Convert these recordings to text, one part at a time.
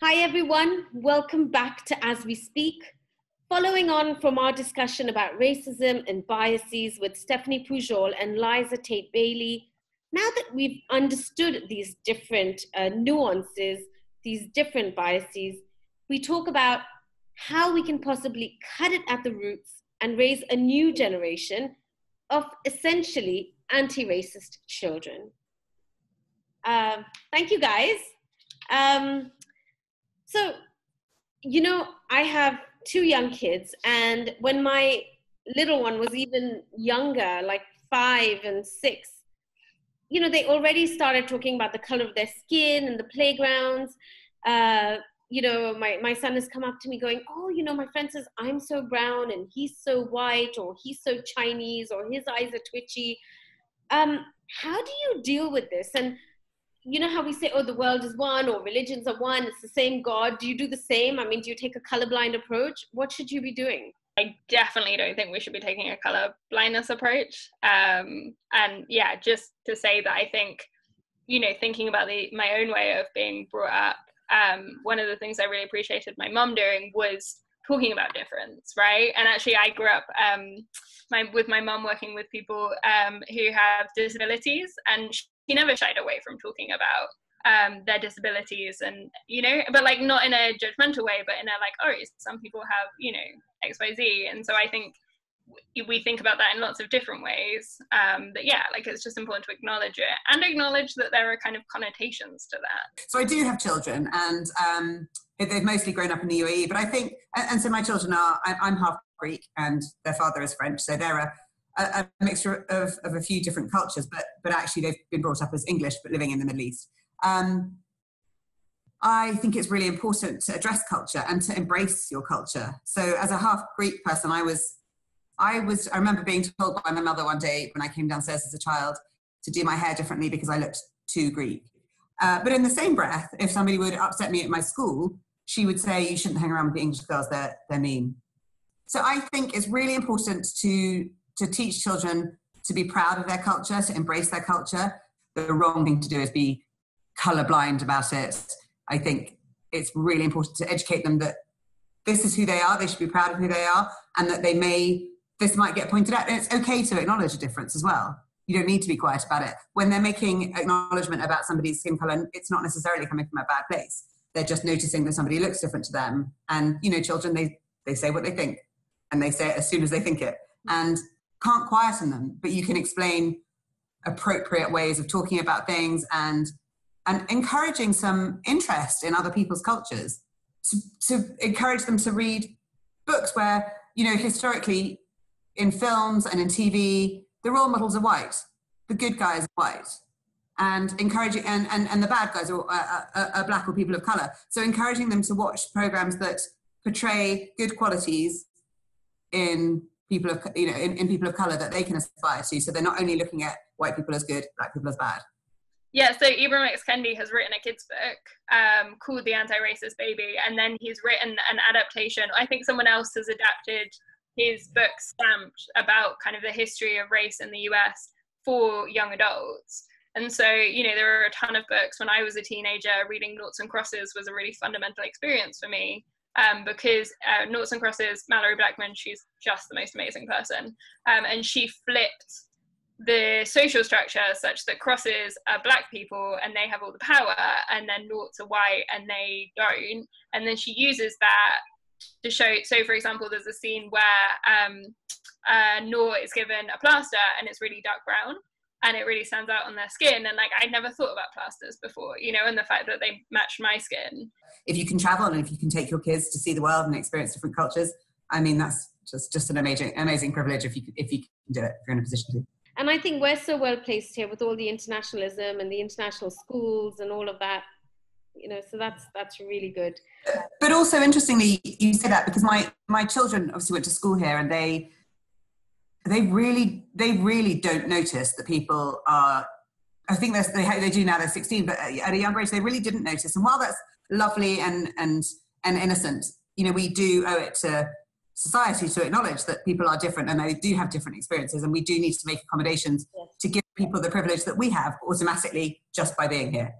Hi everyone, welcome back to As We Speak. Following on from our discussion about racism and biases with Stephanie Pujol and Liza Tate Bailey, now that we've understood these different nuances, these different biases, we talk about how we can possibly cut it at the roots and raise a new generation of essentially anti-racist children. Thank you guys. So, you know, I have two young kids, and when my little one was even younger, like 5 and 6, you know, they already started talking about the color of their skin and the playgrounds. You know, my son has come up to me going, oh, you know, my friend says I'm so brown and he's so white, or he's so Chinese, or his eyes are twitchy. How do you deal with this? And you know how we say, oh, the world is one, or religions are one, it's the same God. Do you do the same? I mean, do you take a colorblind approach? What should you be doing? I definitely don't think we should be taking a color blindness approach. And yeah, just to say that I think, you know, thinking about my own way of being brought up, one of the things I really appreciated my mum doing was talking about difference, right? And actually I grew up with my mum working with people who have disabilities, and she never shied away from talking about their disabilities, and, you know, but like not in a judgmental way, but in a like, oh, some people have, you know, XYZ. And so I think we think about that in lots of different ways, but yeah, like it's just important to acknowledge it and acknowledge that there are kind of connotations to that. So I do have children, and they've mostly grown up in the UAE, but I think, and so my children are, I'm half Greek and their father is French, so they're a mixture of a few different cultures, but actually they've been brought up as English but living in the Middle East. I think it's really important to address culture and to embrace your culture. So as a half Greek person, I remember being told by my mother one day when I came downstairs as a child to do my hair differently because I looked too Greek. But in the same breath, if somebody would upset me at my school, she would say, you shouldn't hang around with the English girls, they're mean. So I think it's really important to teach children to be proud of their culture, to embrace their culture. The wrong thing to do is be colorblind about it. I think it's really important to educate them that this is who they are, they should be proud of who they are, and that this might get pointed out, and it's okay to acknowledge a difference as well. You don't need to be quiet about it. When they're making acknowledgement about somebody's skin color, it's not necessarily coming from a bad place. They're just noticing that somebody looks different to them. And, you know, children, they say what they think, and they say it as soon as they think it. And can't quieten them, but you can explain appropriate ways of talking about things and encouraging some interest in other people's cultures, to encourage them to read books where, you know, historically, in films and in TV, the role models are white, the good guys are white, and encouraging and the bad guys are black or people of color. So encouraging them to watch programs that portray good qualities in people of, you know, in people of color that they can aspire to. So they're not only looking at white people as good, black people as bad. Yeah, so Ibram X. Kendi has written a kid's book called The Anti-Racist Baby, and then he's written an adaptation. I think someone else has adapted his book Stamped, about kind of the history of race in the US for young adults. And so, you know, there are a ton of books. When I was a teenager, reading Noughts and Crosses was a really fundamental experience for me, because Noughts and Crosses, Mallory Blackman, she's just the most amazing person. And she flipped the social structure such that crosses are black people and they have all the power, and then noughts are white and they don't. And then she uses that to show, so for example, there's a scene where Nought is given a plaster and it's really dark brown and it really stands out on their skin, and like I'd never thought about plasters before, you know, and the fact that they match my skin. If you can travel and if you can take your kids to see the world and experience different cultures, I mean, that's just an amazing privilege if you can do it, if you're in a position to. And I think we're so well placed here with all the internationalism and the international schools and all of that. You know, so that's really good. But also, interestingly, you say that because my children obviously went to school here, and they really don't notice that people are. I think they do now. They're 16, but at a younger age, they really didn't notice. And while that's lovely and innocent, you know, we do owe it to society to acknowledge that people are different and they do have different experiences, and we do need to make accommodations to give people the privilege that we have automatically just by being here.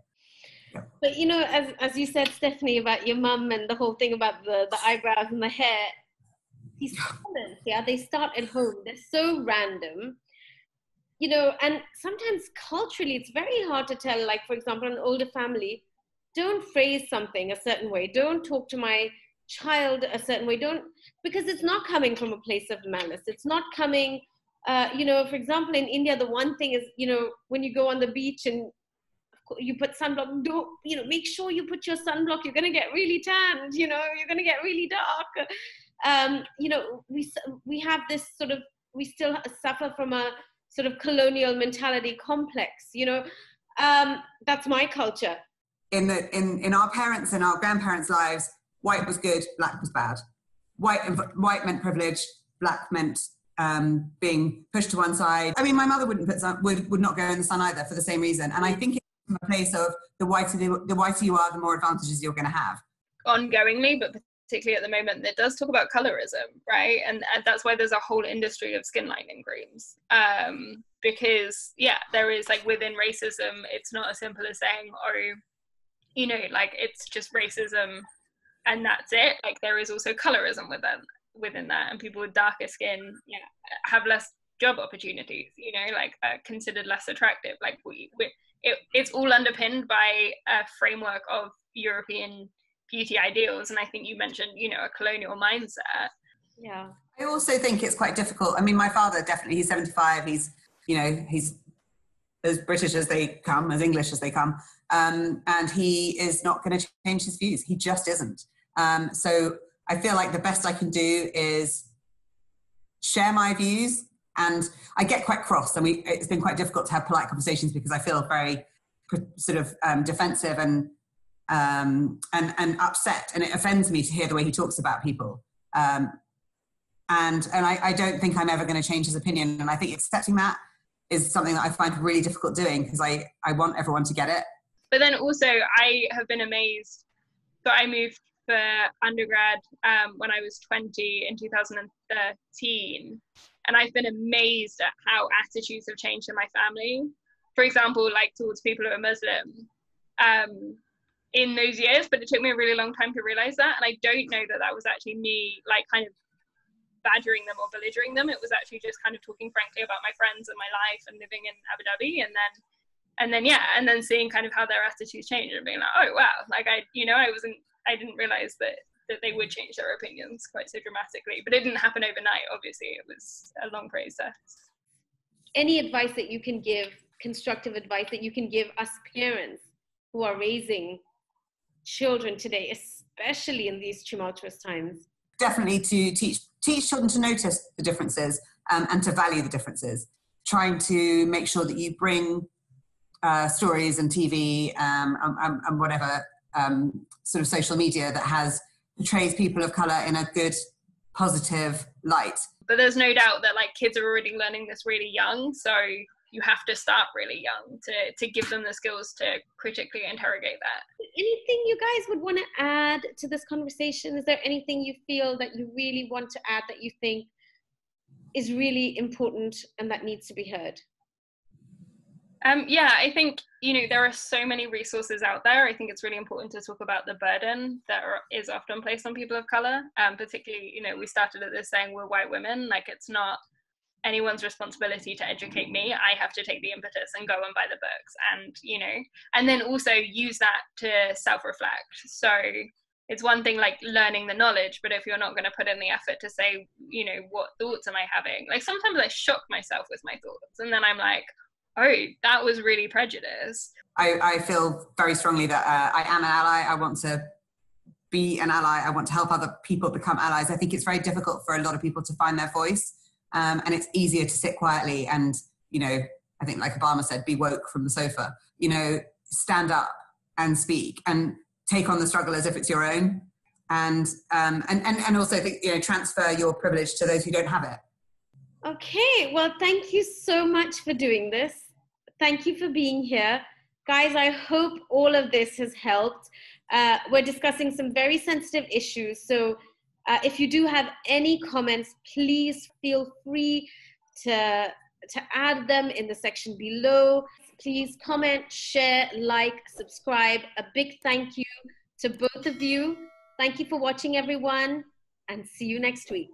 Yeah. But you know, as you said, Stephanie, about your mum and the whole thing about the eyebrows and the hair, these comments, they start at home. They're so random. You know, and sometimes culturally, it's very hard to tell, like, for example, an older family, don't phrase something a certain way. Don't talk to my child a certain way. Don't, because it's not coming from a place of malice. It's not coming, you know, for example, in India, the one thing is, you know, when you go on the beach and you put sunblock, don't, you know, make sure you put your sunblock. You're going to get really tanned, you know, you're going to get really dark. You know, we have this sort of, we still suffer from a sort of colonial mentality complex, you know, that's my culture. In our parents and our grandparents' lives, white was good, black was bad. White meant privilege, black meant being pushed to one side. I mean, my mother wouldn't put sun, would not go in the sun either for the same reason. And I think it's from a place of the whiter you are, the more advantages you're going to have. Ongoingly, but particularly at the moment, that does talk about colorism, right? And that's why there's a whole industry of skin lightening creams. Because, yeah, there is, like, within racism, it's not as simple as saying, oh, you know, like, it's just racism and that's it. Like, there is also colorism within that, and people with darker skin have less job opportunities, you know, like, considered less attractive. Like, it's all underpinned by a framework of European beauty ideals, and I think you mentioned, you know, a colonial mindset. Yeah, I also think it's quite difficult. I mean, my father, definitely, he's 75, he's as British as they come, as English as they come, and he is not going to change his views. He just isn't. So I feel like the best I can do is share my views, and I get quite cross, and it's been quite difficult to have polite conversations because I feel very sort of defensive and upset, and it offends me to hear the way he talks about people, and I don't think I'm ever going to change his opinion, and I think accepting that is something that I find really difficult doing, because I want everyone to get it. But then also, I have been amazed. So I moved for undergrad when I was 20 in 2013, and I've been amazed at how attitudes have changed in my family, for example, like towards people who are Muslim, in those years. But it took me a really long time to realize that, and I don't know that that was actually me, like, kind of badgering them or belligerent them. It was actually just kind of talking frankly about my friends and my life and living in Abu Dhabi, and then seeing kind of how their attitudes change and being like, oh wow, like, I didn't realize that they would change their opinions quite so dramatically. But it didn't happen overnight, obviously. It was a long process. Any advice that you can give, constructive advice that you can give us parents who are raising children today, especially in these tumultuous times? Definitely to teach children to notice the differences and to value the differences. Trying to make sure that you bring stories and TV and whatever sort of social media that portrays people of colour in a good, positive light. But there's no doubt that, like, kids are already learning this really young, so you have to start really young to give them the skills to critically interrogate that. Anything you guys would want to add to this conversation? Is there anything you feel that you really want to add that you think is really important and that needs to be heard? Yeah, I think, you know, there are so many resources out there. I think it's really important to talk about the burden that is often placed on people of colour. Particularly, you know, we started at this saying we're white women. Like, it's not anyone's responsibility to educate me. I have to take the impetus and go and buy the books, and, you know, and then also use that to self-reflect. So it's one thing, like, learning the knowledge, but if you're not going to put in the effort to say, you know, what thoughts am I having? Like, sometimes I shock myself with my thoughts, and then I'm like, oh, that was really prejudiced. I feel very strongly that I am an ally. I want to be an ally. I want to help other people become allies. I think it's very difficult for a lot of people to find their voice. And it's easier to sit quietly and, you know, I think, like Obama said, be woke from the sofa, you know, stand up and speak and take on the struggle as if it's your own. And also, you know, transfer your privilege to those who don't have it. Okay, well, thank you so much for doing this. Thank you for being here. Guys, I hope all of this has helped. We're discussing some very sensitive issues, so If you do have any comments, please feel free to add them in the section below. Please comment, share, like, subscribe. A big thank you to both of you. Thank you for watching, everyone, and see you next week.